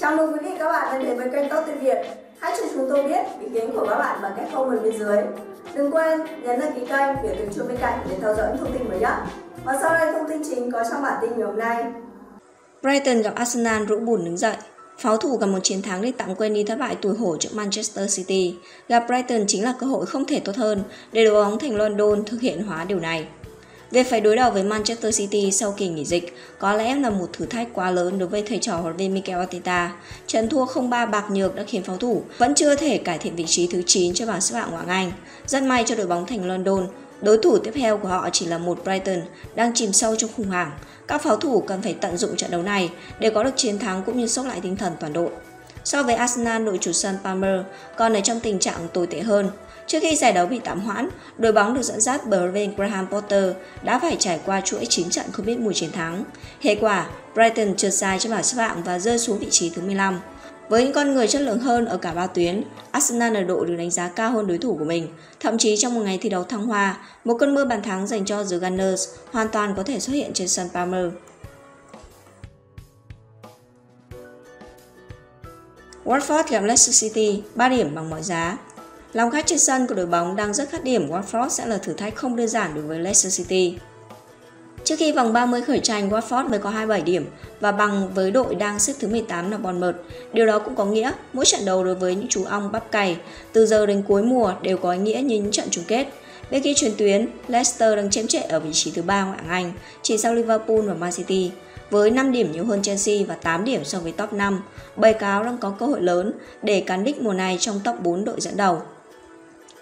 Chào mừng quý vị các bạn đã đến với kênh Top Tên Việt. Hãy cho chúng tôi biết ý kiến của các bạn bằng cách comment bên dưới. Đừng quên nhấn đăng ký kênh, biểu tượng chuông bên cạnh để theo dõi thông tin mới nhất. Và sau đây thông tin chính có trong bản tin ngày hôm nay. Brighton gặp Arsenal rũ bùn đứng dậy. Pháo thủ gặp một chiến thắng để tạm quên đi thất bại tủi hổ trước Manchester City. Gặp Brighton chính là cơ hội không thể tốt hơn để đội bóng thành London thực hiện hóa điều này. Việc phải đối đầu với Manchester City sau kỳ nghỉ dịch có lẽ là một thử thách quá lớn đối với thầy trò huấn luyện Mikel Arteta. Trận thua 0-3 bạc nhược đã khiến pháo thủ vẫn chưa thể cải thiện vị trí thứ 9 trên bảng xếp hạng Ngoại hạng Anh. Rất may cho đội bóng thành London, đối thủ tiếp theo của họ chỉ là một Brighton đang chìm sâu trong khủng hoảng. Các pháo thủ cần phải tận dụng trận đấu này để có được chiến thắng cũng như xốc lại tinh thần toàn đội. So với Arsenal, đội chủ sân Palmer còn ở trong tình trạng tồi tệ hơn. Trước khi giải đấu bị tạm hoãn, đội bóng được dẫn dắt Bervin Graham Potter đã phải trải qua chuỗi 9 trận không biết mùi chiến thắng. Hệ quả, Brighton trượt dài trên bảng xếp hạng và rơi xuống vị trí thứ 15. Với những con người chất lượng hơn ở cả ba tuyến, Arsenal là đội được đánh giá cao hơn đối thủ của mình. Thậm chí trong một ngày thi đấu thăng hoa, một cơn mưa bàn thắng dành cho The Gunners hoàn toàn có thể xuất hiện trên sân Palmer. Watford gặp Leicester City, 3 điểm bằng mọi giá. Lòng khách trên sân của đội bóng đang rất khát điểm, Watford sẽ là thử thách không đơn giản đối với Leicester City. Trước khi vòng 30 khởi tranh, Watford mới có 27 điểm và bằng với đội đang xếp thứ 18 là Bournemouth. Điều đó cũng có nghĩa mỗi trận đấu đối với những chú ong bắp cày từ giờ đến cuối mùa đều có ý nghĩa như những trận chung kết. Bên kia chuyển tuyến, Leicester đang chém chệ ở vị trí thứ 3 Ngoại hạng Anh, chỉ sau Liverpool và Man City. Với 5 điểm nhiều hơn Chelsea và 8 điểm so với top 5, bầy cáo đang có cơ hội lớn để cán đích mùa này trong top 4 đội dẫn đầu.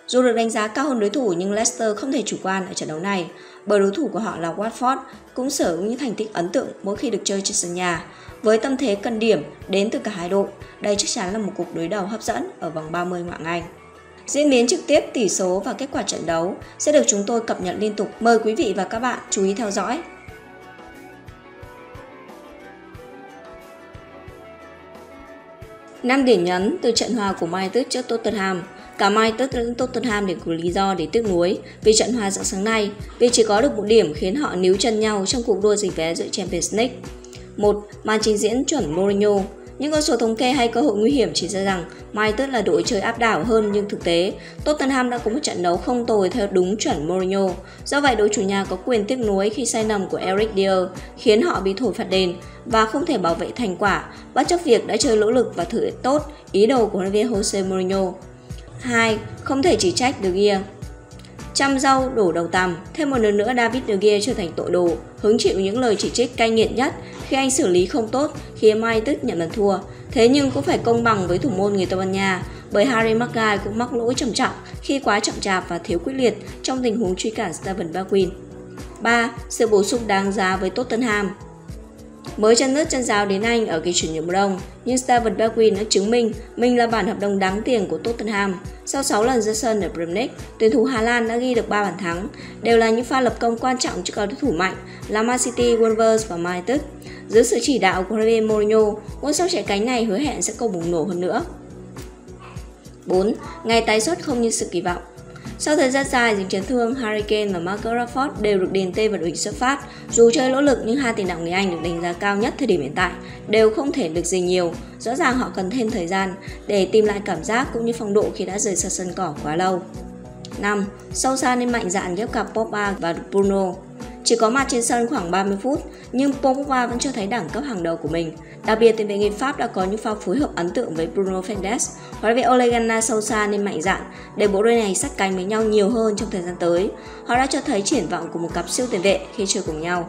Dù được đánh giá cao hơn đối thủ nhưng Leicester không thể chủ quan ở trận đấu này, bởi đối thủ của họ là Watford cũng sở hữu những thành tích ấn tượng mỗi khi được chơi trên sân nhà. Với tâm thế cần điểm đến từ cả hai đội, đây chắc chắn là một cuộc đối đầu hấp dẫn ở vòng 30 Ngoại hạng Anh. Diễn biến trực tiếp, tỷ số và kết quả trận đấu sẽ được chúng tôi cập nhật liên tục. Mời quý vị và các bạn chú ý theo dõi. Năm điểm nhấn từ trận hòa của United trước Tottenham. Cả United lẫn Tottenham đều có lý do để tiếc nuối vì trận hòa dạng sáng nay, vì chỉ có được 1 điểm khiến họ níu chân nhau trong cuộc đua giành vé dự Champions League. Một màn trình diễn chuẩn Mourinho. Những con số thống kê hay cơ hội nguy hiểm chỉ ra rằng United là đội chơi áp đảo hơn, nhưng thực tế Tottenham đã có một trận đấu không tồi theo đúng chuẩn Mourinho. Do vậy đội chủ nhà có quyền tiếc nuối khi sai lầm của Eric Dier khiến họ bị thổi phạt đền và không thể bảo vệ thành quả, bất chấp việc đã chơi nỗ lực và thực hiện tốt ý đồ của huấn luyện viên Jose Mourinho. 2. Không thể chỉ trách De Gea. Chăm rau đổ đầu tằm, thêm một lần nữa David De Gea trở thành tội đồ, hứng chịu những lời chỉ trích cay nghiệt nhất khi anh xử lý không tốt khiến United nhận bàn thua. Thế nhưng cũng phải công bằng với thủ môn người Tây Ban Nha, bởi Harry Maguire cũng mắc lỗi trầm trọng khi quá chậm chạp và thiếu quyết liệt trong tình huống truy cản Steven Bergwijn. 3. Sự bổ sung đáng giá với Tottenham. Mới chân nước chân giáo đến Anh ở kỳ chuyển nhượng mùa đông, nhưng Steven Bergwijn đã chứng minh mình là bản hợp đồng đáng tiền của Tottenham. Sau 6 lần ra sân ở Premier League, tuyển thủ Hà Lan đã ghi được 3 bàn thắng, đều là những pha lập công quan trọng trước các đối thủ mạnh là Man City, Wolves và United. Dưới sự chỉ đạo của Jose Mourinho, ngôi sao trẻ cánh này hứa hẹn sẽ không bùng nổ hơn nữa. 4. Ngày tái xuất không như sự kỳ vọng. Sau thời gian dài dính chấn thương, Harry Kane và Marcus Rashford đều được điền tên vào đội hình xuất phát. Dù chơi nỗ lực nhưng hai tiền đạo người Anh được đánh giá cao nhất thời điểm hiện tại đều không thể được gì nhiều. Rõ ràng họ cần thêm thời gian để tìm lại cảm giác cũng như phong độ khi đã rời xa sân cỏ quá lâu. 5. Sâu xa nên mạnh dạn ghép cặp Pogba và Bruno. Chỉ có mặt trên sân khoảng 30 phút nhưng Pogba vẫn cho thấy đẳng cấp hàng đầu của mình. Đặc biệt tiền vệ người Pháp đã có những pha phối hợp ấn tượng với Bruno Fernandes. Huấn luyện viên Ole Gunnar Souza nên mạnh dạn để bộ đôi này sát cánh với nhau nhiều hơn trong thời gian tới. Họ đã cho thấy triển vọng của một cặp siêu tiền vệ khi chơi cùng nhau.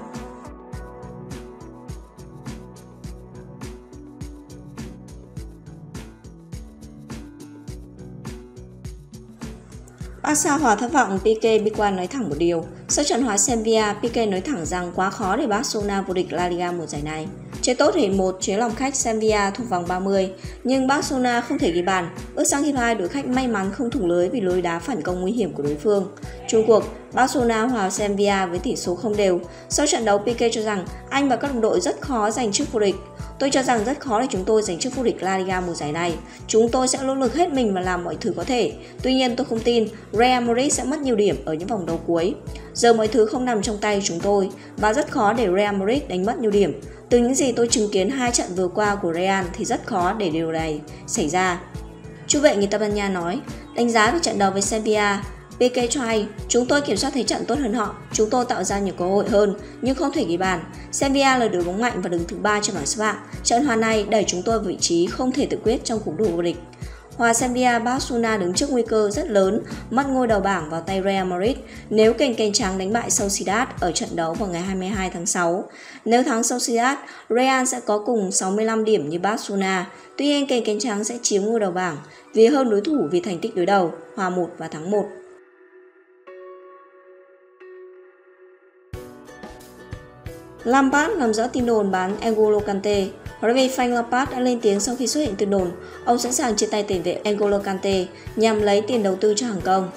Barca hòa thất vọng, Piqué nói thẳng một điều. Sau trận hóa Sevilla, Piqué nói thẳng rằng quá khó để Barcelona vô địch La Liga mùa giải này. Chơi tốt thì 1 chế lòng khách Sevilla thuộc vòng 30, nhưng Barcelona không thể ghi bàn. Bước sang hiệp 2, đội khách may mắn không thủng lưới vì lối đá phản công nguy hiểm của đối phương. Chung cuộc, Barcelona hòa Sevilla với tỷ số không đều. Sau trận đấu, Piqué cho rằng anh và các đồng đội rất khó giành chức vô địch. Tôi cho rằng rất khó để chúng tôi giành chức vô địch La Liga mùa giải này. Chúng tôi sẽ nỗ lực hết mình và làm mọi thứ có thể. Tuy nhiên tôi không tin Real Madrid sẽ mất nhiều điểm ở những vòng đấu cuối. Giờ mọi thứ không nằm trong tay chúng tôi và rất khó để Real Madrid đánh mất nhiều điểm. Từ những gì tôi chứng kiến hai trận vừa qua của Real thì rất khó để điều này xảy ra. Trung vệ người Tây Ban Nha nói, đánh giá về trận đấu với Serbia, Piqué cho hay, chúng tôi kiểm soát thế trận tốt hơn họ, chúng tôi tạo ra nhiều cơ hội hơn nhưng không thể ghi bàn. Serbia là đội bóng mạnh và đứng thứ 3 trên bảng xếp hạng. Trận hòa này đẩy chúng tôi vị trí không thể tự quyết trong cuộc đua vô địch. Hòa Serbia, Barcelona đứng trước nguy cơ rất lớn mất ngôi đầu bảng vào tay Real Madrid nếu kênh trắng đánh bại Sociedad ở trận đấu vào ngày 22 tháng 6. Nếu thắng Sociedad, Real sẽ có cùng 65 điểm như Barcelona. Tuy nhiên, kênh trắng sẽ chiếm ngôi đầu bảng vì hơn đối thủ vì thành tích đối đầu, hòa 1 và thắng 1. Lampard làm rõ tin đồn bán N'Golo Kante. Huấn luyện viên Frank Lampard đã lên tiếng sau khi xuất hiện tin đồn ông sẵn sàng chia tay tiền vệ N'Golo Kante nhằm lấy tiền đầu tư cho hàng công.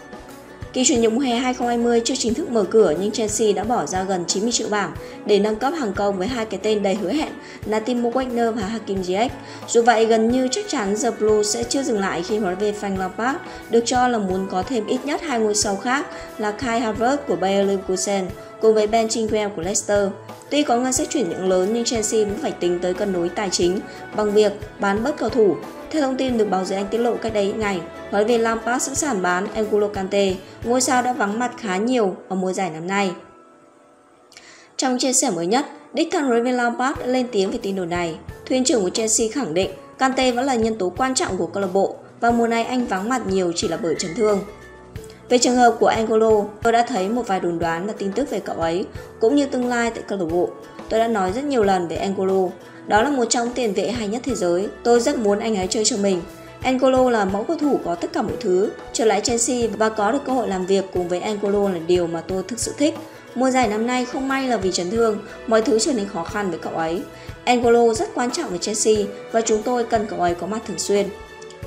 Kỳ chuyển nhượng mùa hè 2020 chưa chính thức mở cửa nhưng Chelsea đã bỏ ra gần 90 triệu bảng để nâng cấp hàng công với hai cái tên đầy hứa hẹn là Timo Wagner và Hakim Ziyech. Dù vậy, gần như chắc chắn The Blues sẽ chưa dừng lại khi huấn luyện viên Frank Lampard được cho là muốn có thêm ít nhất hai ngôi sao khác là Kai Havertz của Bayer Leverkusen cùng với Ben Chilwell của Leicester. Tuy có ngân sách chuyển nhượng lớn nhưng Chelsea vẫn phải tính tới cân đối tài chính bằng việc bán bớt cầu thủ. Theo thông tin được báo giới Anh tiết lộ cách đây ít ngày, huấn luyện viên Lampard sẵn sàng bán N'Golo Kante, ngôi sao đã vắng mặt khá nhiều ở mùa giải năm nay. Trong chia sẻ mới nhất, đích thân huấn luyện viên Lampard đã lên tiếng về tin đồn này. Thuyền trưởng của Chelsea khẳng định Kante vẫn là nhân tố quan trọng của câu lạc bộ và mùa này anh vắng mặt nhiều chỉ là bởi chấn thương. Về trường hợp của N'Golo, tôi đã thấy một vài đồn đoán và tin tức về cậu ấy, cũng như tương lai tại câu lạc bộ. Tôi đã nói rất nhiều lần về N'Golo, đó là một trong tiền vệ hay nhất thế giới. Tôi rất muốn anh ấy chơi cho mình. N'Golo là mẫu cầu thủ có tất cả mọi thứ. Trở lại Chelsea và có được cơ hội làm việc cùng với N'Golo là điều mà tôi thực sự thích. Mùa giải năm nay không may là vì chấn thương, mọi thứ trở nên khó khăn với cậu ấy. N'Golo rất quan trọng với Chelsea và chúng tôi cần cậu ấy có mặt thường xuyên.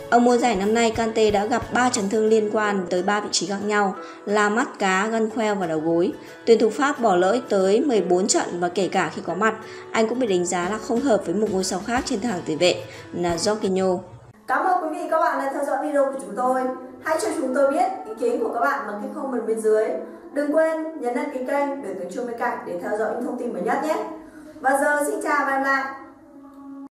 Ở mùa giải năm nay, Kante đã gặp 3 chấn thương liên quan tới 3 vị trí khác nhau là mắt cá, gân khoeo và đầu gối. Tuyển thủ Pháp bỏ lỡ tới 14 trận và kể cả khi có mặt, anh cũng bị đánh giá là không hợp với một ngôi sao khác trên hàng tiền vệ là Jorginho. Cảm ơn quý vị các bạn đã theo dõi video của chúng tôi. Hãy cho chúng tôi biết ý kiến của các bạn bằng cách comment bên dưới. Đừng quên nhấn đăng ký kênh, để tiếng chuông bên cạnh để theo dõi những thông tin mới nhất nhé. Và giờ xin chào và hẹn gặp lại.